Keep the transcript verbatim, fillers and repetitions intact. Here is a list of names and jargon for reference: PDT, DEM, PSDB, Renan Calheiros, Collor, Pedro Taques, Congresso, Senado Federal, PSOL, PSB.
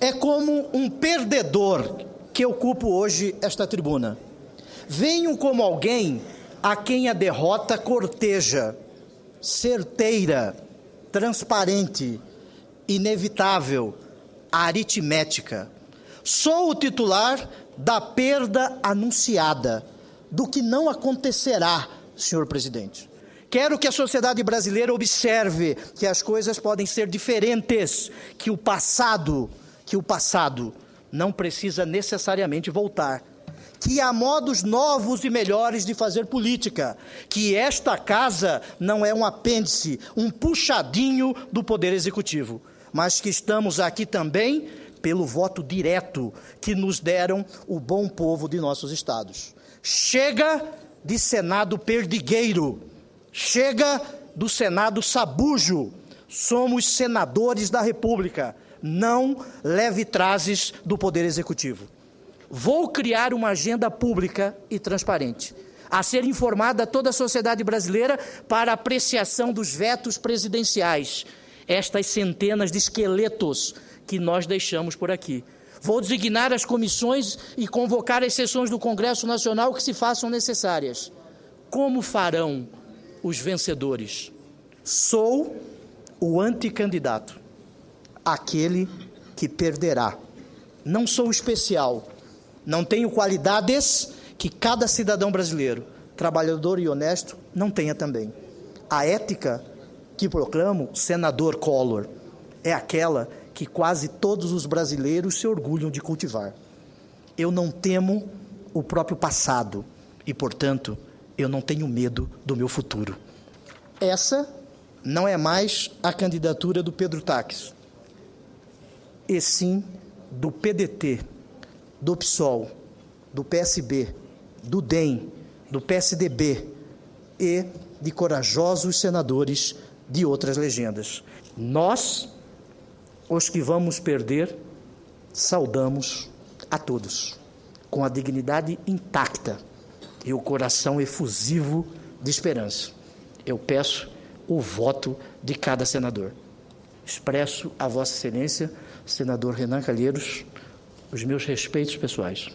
é como um perdedor que ocupo hoje esta tribuna. Venho como alguém a quem a derrota corteja, certeira, transparente, inevitável, aritmética. Sou o titular da perda anunciada, do que não acontecerá, senhor presidente. Quero que a sociedade brasileira observe que as coisas podem ser diferentes, que o passado, que o passado não precisa necessariamente voltar, que há modos novos e melhores de fazer política, que esta casa não é um apêndice, um puxadinho do Poder Executivo, mas que estamos aqui também pelo voto direto que nos deram o bom povo de nossos estados. Chega de Senado perdigueiro, chega do Senado sabujo, somos senadores da República, não leve-trazes do Poder Executivo. Vou criar uma agenda pública e transparente, a ser informada a toda a sociedade brasileira para apreciação dos vetos presidenciais, estas centenas de esqueletos que nós deixamos por aqui. Vou designar as comissões e convocar as sessões do Congresso Nacional que se façam necessárias. Como farão os vencedores? Sou o anticandidato, aquele que perderá. Não sou especial, não tenho qualidades que cada cidadão brasileiro, trabalhador e honesto, não tenha também. A ética que proclamo, senador Collor, é aquela que quase todos os brasileiros se orgulham de cultivar. Eu não temo o próprio passado e, portanto, eu não tenho medo do meu futuro. Essa não é mais a candidatura do Pedro Taques, e sim do P D T, do P SOL, do P S B, do D E M, do P S D B e de corajosos senadores de outras legendas. Nós, os que vamos perder, saudamos a todos, com a dignidade intacta e o coração efusivo de esperança. Eu peço o voto de cada senador. Expresso a Vossa Excelência, senador Renan Calheiros, os meus respeitos pessoais.